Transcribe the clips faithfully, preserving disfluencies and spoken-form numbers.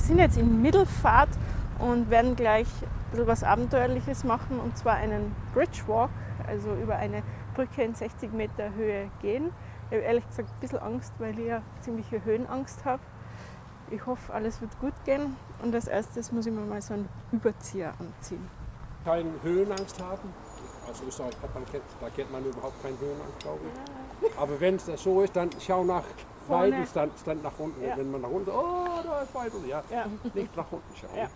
Wir sind jetzt in Middelfart und werden gleich ein bisschen was Abenteuerliches machen, und zwar einen Bridgewalk, also über eine Brücke in sechzig Meter Höhe gehen. Ich habe ehrlich gesagt ein bisschen Angst, weil ich ja ziemliche Höhenangst habe. Ich hoffe, alles wird gut gehen, und als erstes muss ich mir mal so einen Überzieher anziehen. Keine Höhenangst haben. Aus Österreich hat man kennt, da kennt man überhaupt keine Höhenangst, glaube ich. Ja. Aber wenn es so ist, dann schau nach Weiden, stand, stand nach unten. Ja. Und wenn man nach unten, oh, da ist Weiden, ja. ja. Nicht nach unten schauen. Ja.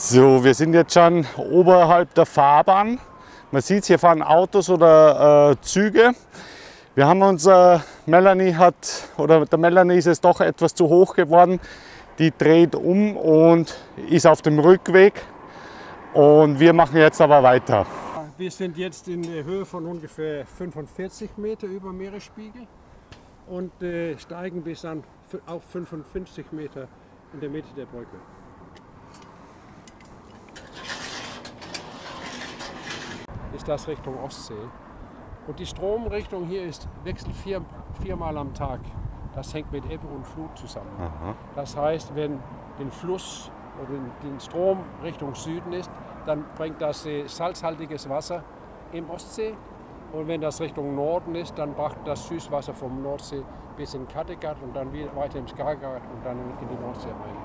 So, wir sind jetzt schon oberhalb der Fahrbahn. Man sieht, hier fahren Autos oder äh, Züge. Wir haben uns, äh, Melanie hat, oder der Melanie ist es doch etwas zu hoch geworden. Die dreht um und ist auf dem Rückweg. Und wir machen jetzt aber weiter. Wir sind jetzt in der Höhe von ungefähr fünfundvierzig Meter über Meeresspiegel und äh, steigen bis an auf fünfundfünfzig Meter in der Mitte der Brücke. Ist das Richtung Ostsee. Und die Stromrichtung hier ist wechselt vier, viermal am Tag. Das hängt mit Ebbe und Flut zusammen. Aha. Das heißt, wenn den Fluss oder den Strom Richtung Süden ist, dann bringt das salzhaltiges Wasser im Ostsee. Und wenn das Richtung Norden ist, dann bracht das Süßwasser vom Nordsee bis in Kattegat und dann wieder weiter ins Skagerrak und dann in die Nordsee rein.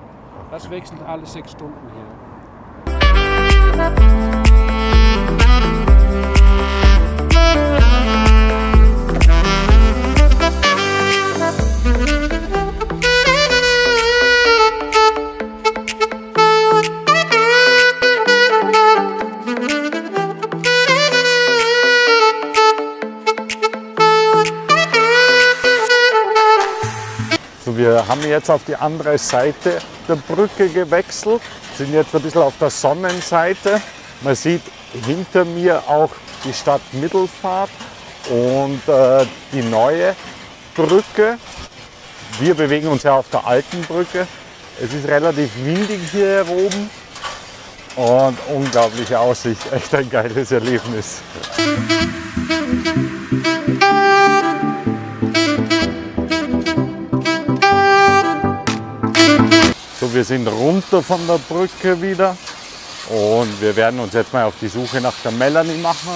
Das wechselt alle sechs Stunden hier. Wir haben jetzt auf die andere Seite der Brücke gewechselt, sind jetzt ein bisschen auf der Sonnenseite. Man sieht hinter mir auch die Stadt Middelfart und äh, die neue Brücke. Wir bewegen uns ja auf der alten Brücke. Es ist relativ windig hier oben und unglaubliche Aussicht, echt ein geiles Erlebnis. Wir sind runter von der Brücke wieder und wir werden uns jetzt mal auf die Suche nach der Melanie machen.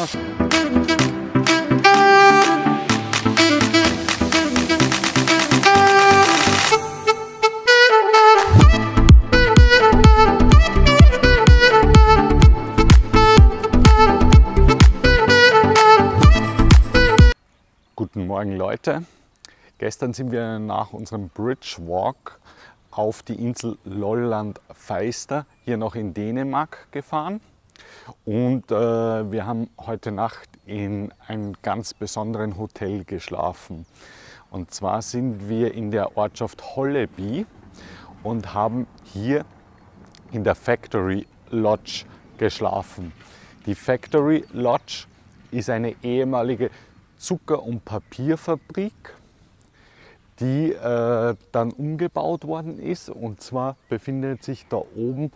Guten Morgen Leute, gestern sind wir nach unserem Bridgewalk auf die Insel Lolland-Feister, hier noch in Dänemark gefahren, und äh, wir haben heute Nacht in einem ganz besonderen Hotel geschlafen, und zwar sind wir in der Ortschaft Holleby und haben hier in der Factory Lodge geschlafen. Die Factory Lodge ist eine ehemalige Zucker- und Papierfabrik, die äh, dann umgebaut worden ist, und zwar befindet sich da oben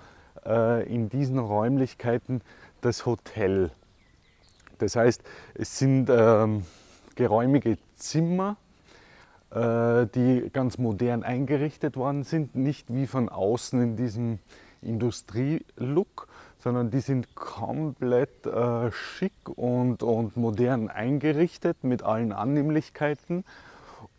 äh, in diesen Räumlichkeiten das Hotel. Das heißt, es sind ähm, geräumige Zimmer, äh, die ganz modern eingerichtet worden sind, nicht wie von außen in diesem Industrielook, sondern die sind komplett äh, schick und, und modern eingerichtet mit allen Annehmlichkeiten,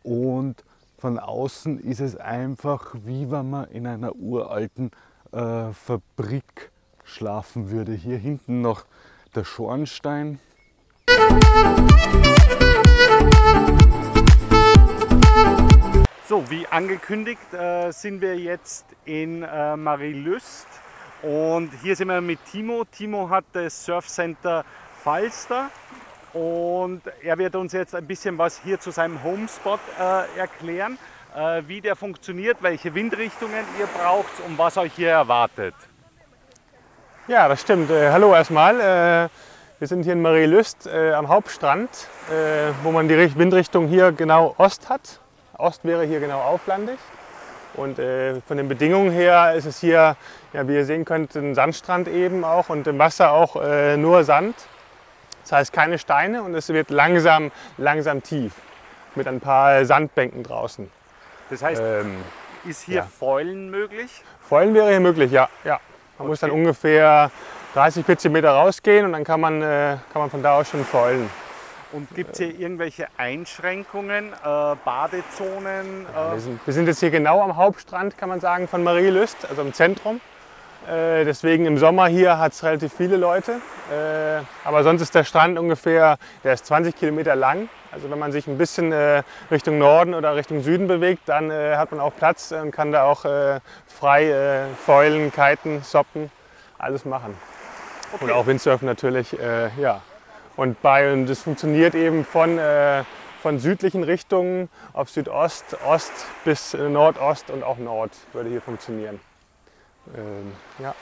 und von außen ist es einfach, wie wenn man in einer uralten äh, Fabrik schlafen würde. Hier hinten noch der Schornstein. So, wie angekündigt äh, sind wir jetzt in äh, Marielyst, und hier sind wir mit Timo. Timo hat das Surfcenter Falster. Und er wird uns jetzt ein bisschen was hier zu seinem Homespot äh, erklären, äh, wie der funktioniert, welche Windrichtungen ihr braucht und was euch hier erwartet. Ja, das stimmt. Äh, hallo erstmal. Äh, wir sind hier in Marielyst äh, am Hauptstrand, äh, wo man die Windrichtung hier genau Ost hat. Ost wäre hier genau auflandig. Und äh, von den Bedingungen her ist es hier, ja, wie ihr sehen könnt, ein Sandstrand eben auch und im Wasser auch äh, nur Sand. Das heißt keine Steine und es wird langsam, langsam tief mit ein paar Sandbänken draußen. Das heißt, ähm, ist hier ja. Fäulen möglich? Fäulen wäre hier möglich, ja. ja. Man okay. muss dann ungefähr dreißig, vierzig Meter rausgehen und dann kann man, äh, kann man von da aus schon fäulen. Und gibt es hier irgendwelche Einschränkungen, äh, Badezonen? Äh? Ja, wir, sind, wir sind jetzt hier genau am Hauptstrand, kann man sagen, von Marielyst, also im Zentrum. Äh, deswegen im Sommer hier hat es relativ viele Leute. Äh, aber sonst ist der Strand ungefähr, der ist zwanzig Kilometer lang. Also wenn man sich ein bisschen äh, Richtung Norden oder Richtung Süden bewegt, dann äh, hat man auch Platz und kann da auch äh, frei äh, fäulen, kiten, soppen, alles machen. Okay. Und auch Windsurfen natürlich, äh, ja. Und, bei, und das funktioniert eben von, äh, von südlichen Richtungen auf Südost, Ost bis äh, Nordost und auch Nord würde hier funktionieren. Ähm, ja.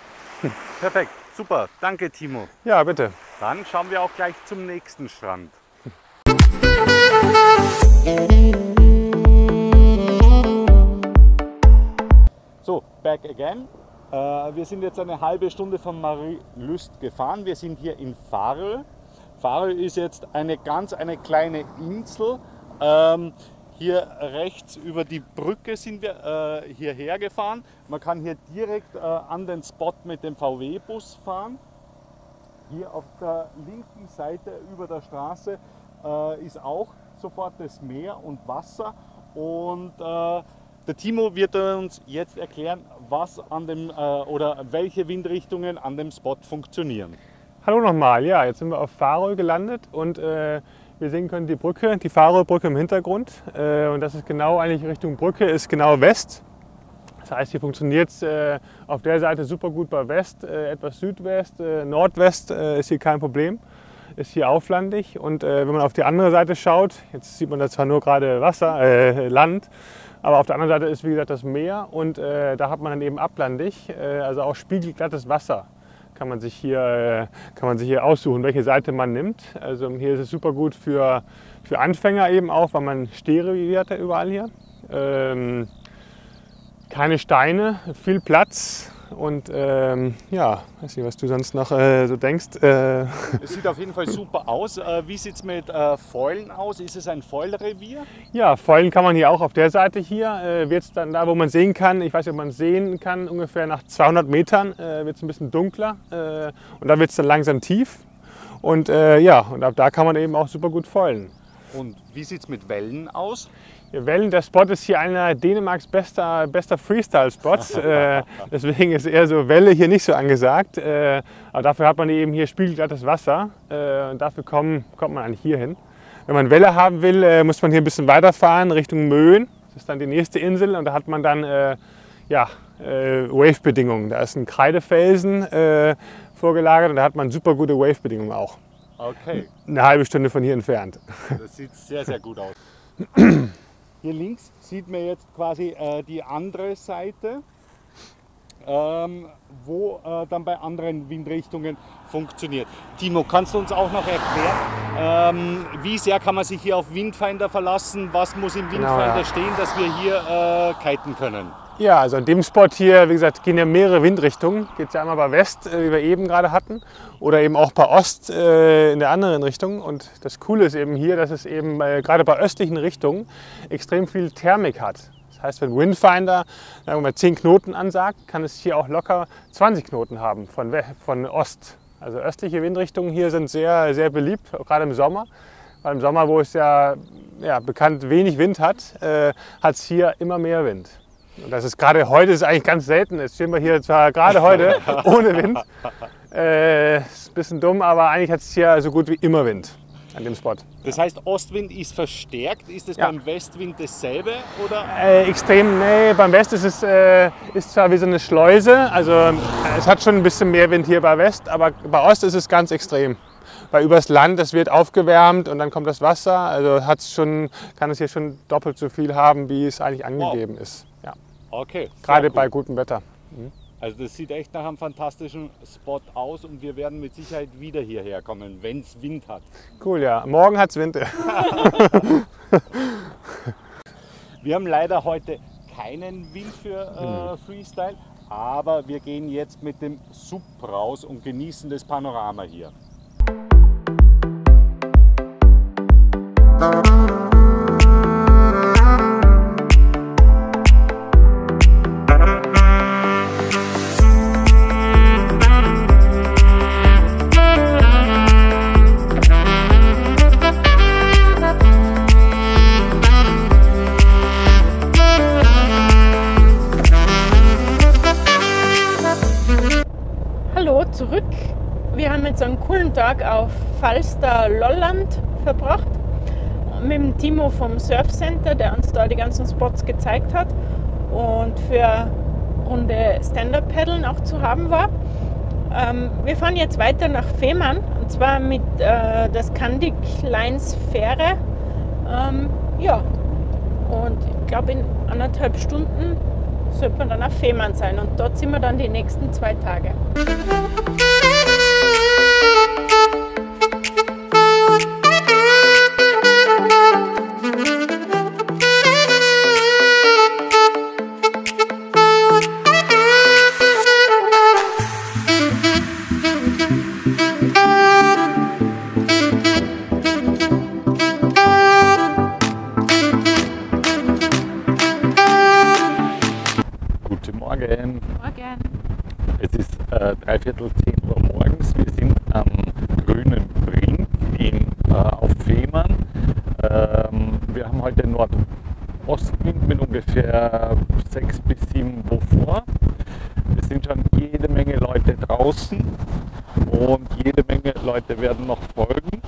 Perfekt, super, danke Timo. Ja, bitte. Dann schauen wir auch gleich zum nächsten Strand. So, back again. Äh, wir sind jetzt eine halbe Stunde von Marielyst gefahren. Wir sind hier in Farø. Farø ist jetzt eine ganz eine kleine Insel. Ähm, hier rechts über die Brücke sind wir äh, hierher gefahren. Man kann hier direkt äh, an den Spot mit dem V W-Bus fahren. Hier auf der linken Seite über der Straße äh, ist auch sofort das Meer und Wasser. Und äh, der Timo wird uns jetzt erklären, was an dem äh, oder welche Windrichtungen an dem Spot funktionieren. Hallo nochmal, ja, jetzt sind wir auf Farø gelandet und äh, wir sehen können die Brücke, die Farø-Brücke im Hintergrund äh, und das ist genau eigentlich Richtung Brücke, ist genau West. Das heißt, hier funktioniert es äh, auf der Seite super gut bei West, äh, etwas Südwest, äh, Nordwest äh, ist hier kein Problem, ist hier auflandig und äh, wenn man auf die andere Seite schaut, jetzt sieht man da zwar nur gerade Wasser, äh, Land, aber auf der anderen Seite ist wie gesagt das Meer und äh, da hat man dann eben ablandig, äh, also auch spiegelglattes Wasser. Kann man sich hier, kann man sich hier aussuchen, welche Seite man nimmt. Also hier ist es super gut für, für Anfänger eben auch, weil man Stereo hat ja überall hier. Ähm, keine Steine, viel Platz und ähm, ja, weiß nicht, was du sonst noch äh, so denkst. Äh. Es sieht auf jeden Fall super aus. Äh, wie sieht es mit äh, Fäulen aus? Ist es ein Fäulrevier? Ja, Fäulen kann man hier auch auf der Seite hier. Äh, wird es dann da, wo man sehen kann, ich weiß nicht, ob man sehen kann, ungefähr nach zweihundert Metern äh, wird es ein bisschen dunkler äh, und dann wird es dann langsam tief. Und äh, ja, und ab da kann man eben auch super gut fäulen. Und wie sieht es mit Wellen aus? Ja, Wellen, der Spot ist hier einer Dänemarks bester, bester Freestyle-Spots. äh, deswegen ist eher so Welle hier nicht so angesagt. Äh, aber dafür hat man eben hier spiegelglattes Wasser. Äh, und dafür kommen, kommt man eigentlich hier hin. Wenn man Welle haben will, äh, muss man hier ein bisschen weiterfahren Richtung Möhn. Das ist dann die nächste Insel. Und da hat man dann äh, ja, äh, Wave-Bedingungen. Da ist ein Kreidefelsen äh, vorgelagert und da hat man super gute Wave-Bedingungen auch. Okay. Eine halbe Stunde von hier entfernt. Das sieht sehr, sehr gut aus. Hier links sieht man jetzt quasi äh, die andere Seite, ähm, wo äh, dann bei anderen Windrichtungen funktioniert. Timo, kannst du uns auch noch erklären, ähm, wie sehr kann man sich hier auf Windfinder verlassen? Was muss im Windfinder genau, ja. stehen, dass wir hier äh, kiten können? Ja, also an dem Spot hier, wie gesagt, gehen ja mehrere Windrichtungen. Geht ja einmal bei West, wie wir eben gerade hatten, oder eben auch bei Ost äh, in der anderen Richtung. Und das Coole ist eben hier, dass es eben äh, gerade bei östlichen Richtungen extrem viel Thermik hat. Das heißt, wenn Windfinder, sagen wir mal, zehn Knoten ansagt, kann es hier auch locker zwanzig Knoten haben von, von Ost. Also östliche Windrichtungen hier sind sehr, sehr beliebt, gerade im Sommer. Weil im Sommer, wo es ja, ja bekannt wenig Wind hat, äh, hat es hier immer mehr Wind. Und das ist gerade heute, ist eigentlich ganz selten. Jetzt stehen wir hier zwar gerade heute ohne Wind. Äh, ist ein bisschen dumm, aber eigentlich hat es hier so gut wie immer Wind an dem Spot. Das heißt, Ostwind ist verstärkt. Ist das ja. beim Westwind dasselbe? Oder? Äh, extrem, nee, beim West ist es äh, ist zwar wie so eine Schleuse. Also es hat schon ein bisschen mehr Wind hier bei West, aber bei Ost ist es ganz extrem. Weil übers Land, das wird aufgewärmt und dann kommt das Wasser. Also hat's schon, kann es hier schon doppelt so viel haben, wie es eigentlich angegeben wow. ist. Ja. Okay, gerade gut. bei gutem Wetter. Mhm. Also das sieht echt nach einem fantastischen Spot aus und wir werden mit Sicherheit wieder hierher kommen, wenn es Wind hat. Cool, ja. Morgen hat es Wind. Wir haben leider heute keinen Wind für äh, Freestyle, aber wir gehen jetzt mit dem Sub raus und genießen das Panorama hier. Zurück. Wir haben jetzt einen coolen Tag auf Falster Lolland verbracht mit dem Timo vom Surfcenter, der uns da die ganzen Spots gezeigt hat und für Runde Stand-Up-Paddeln auch zu haben war. Ähm, wir fahren jetzt weiter nach Fehmarn und zwar mit äh, der Scandic Lines Fähre. Ähm, ja, und ich glaube in anderthalb Stunden sollte man dann auf Fehmarn sein und dort sind wir dann die nächsten zwei Tage. Guten Morgen. Morgen. Es ist äh, dreiviertel zehn Uhr morgens. Wir sind am Grünen Brink in, äh, auf Fehmarn. Ähm, wir haben heute Nordostwind mit ungefähr sechs bis sieben Beaufort. Es sind schon jede Menge Leute draußen und jede Menge Leute werden noch folgen.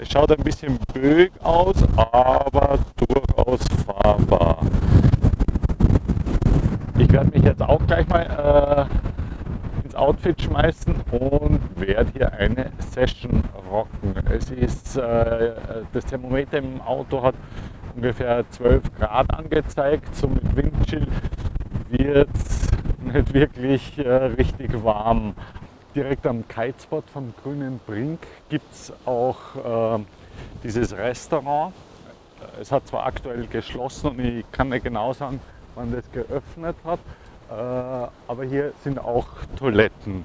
Es schaut ein bisschen böig aus, aber durchaus fahrbar. Ich werde mich jetzt auch gleich mal äh, ins Outfit schmeißen und werde hier eine Session rocken. Es ist, äh, das Thermometer im Auto hat ungefähr zwölf Grad angezeigt, so mit Windchill wird es nicht wirklich äh, richtig warm. Direkt am Kitespot vom Grünen Brink gibt es auch äh, dieses Restaurant. Es hat zwar aktuell geschlossen und ich kann nicht genau sagen, wann das geöffnet hat, aber hier sind auch Toiletten.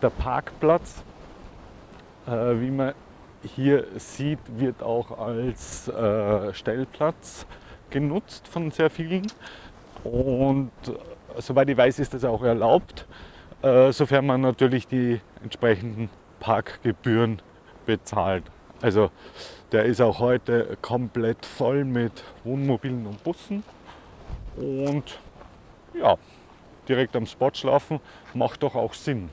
Der Parkplatz, wie man hier sieht, wird auch als Stellplatz genutzt von sehr vielen und soweit ich weiß, ist das auch erlaubt, sofern man natürlich die entsprechenden Parkgebühren bezahlt. Also der ist auch heute komplett voll mit Wohnmobilen und Bussen. Und ja, direkt am Spot schlafen macht doch auch Sinn.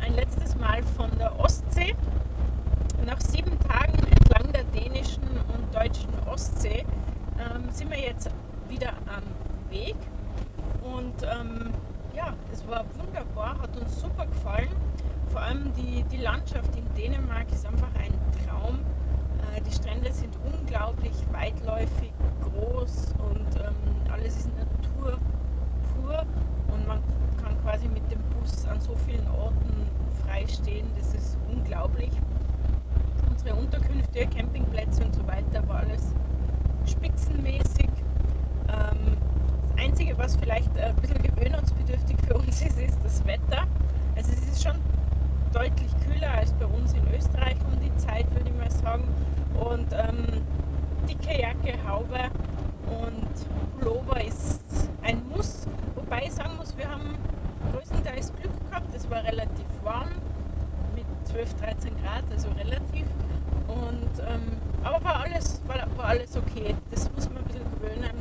Ein letztes Mal von der Ostsee. Nach sieben Tagen entlang der dänischen und deutschen Ostsee ähm, sind wir jetzt wieder am Weg und ähm, ja, es war wunderbar, hat uns super gefallen. Vor allem die, die Landschaft in Dänemark ist einfach ein Traum. Äh, die Strände sind unglaublich weitläufig, groß und ähm, alles ist Natur pur und man kann quasi mit dem Bus an so vielen Orten frei stehen, das ist unglaublich. Unsere Unterkünfte, Campingplätze und so weiter war alles spitzenmäßig. Das Einzige, was vielleicht ein bisschen gewöhnungsbedürftig für uns ist, ist das Wetter. Also es ist schon deutlich kühler als bei uns in Österreich um die Zeit, würde ich mal sagen. Und ähm, dicke Jacke, Haube und Pullover ist ein Muss. Wobei ich sagen muss, wir haben größtenteils Glück gehabt, es war relativ warm. zwölf, dreizehn Grad, also relativ. Und, ähm, aber war alles, war, war alles okay. Das muss man ein bisschen gewöhnen.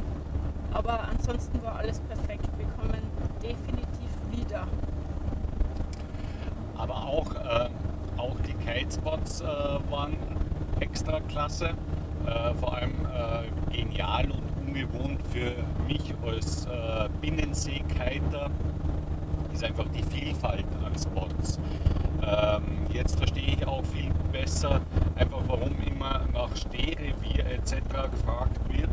Aber ansonsten war alles perfekt. Wir kommen definitiv wieder. Aber auch, äh, auch die Kitespots äh, waren extra klasse. Äh, vor allem äh, genial und ungewohnt für mich als äh, Binnensee-Kiter ist einfach die Vielfalt an Spots. Ähm, jetzt verstehe ich auch viel besser, einfach warum immer nach Stehrevier et cetera gefragt wird,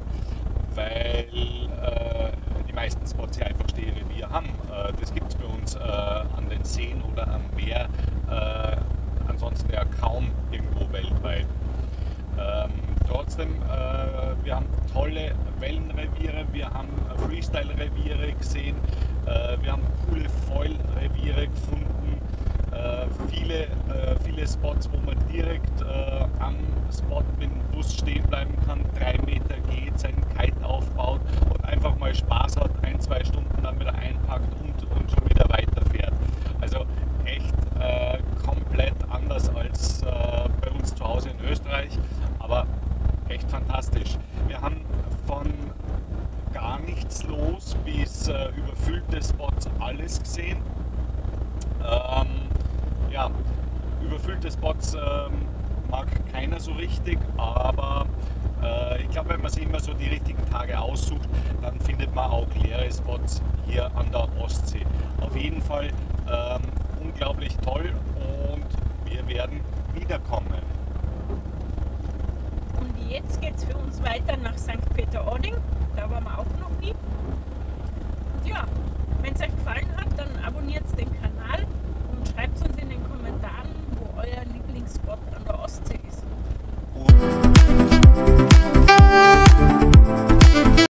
weil äh, die meisten Spots hier einfach Stehrevier haben. Äh, das gibt es bei uns äh, an den Seen oder am Meer äh, ansonsten ja kaum irgendwo weltweit. Ähm, trotzdem, äh, wir haben tolle Wellenreviere, wir haben Freestyle-Reviere gesehen, äh, wir haben coole Foil-Reviere gefunden, äh, viele, äh, viele Spots, wo man direkt äh, am Spot mit dem Bus stehen bleiben kann, drei Meter geht, seinen Kite aufbaut und einfach mal Spaß hat, ein, zwei Stunden dann wieder einpackt und, und schon wieder weiterfährt. Also echt äh, komplett anders als äh, bei uns zu Hause in Österreich, aber echt fantastisch. Wir haben von gar nichts los bis äh, überfüllte Spots alles gesehen. Ähm, ja, überfüllte Spots ähm, mag keiner so richtig, aber äh, ich glaube, wenn man sich immer so die richtigen Tage aussucht, dann findet man auch leere Spots hier an der Ostsee. Auf jeden Fall ähm, unglaublich toll und wir werden wiederkommen. Und jetzt geht es für uns weiter nach Sankt Peter Ording, da waren wir auch noch nie. Und ja, wenn es euch gefallen hat, dann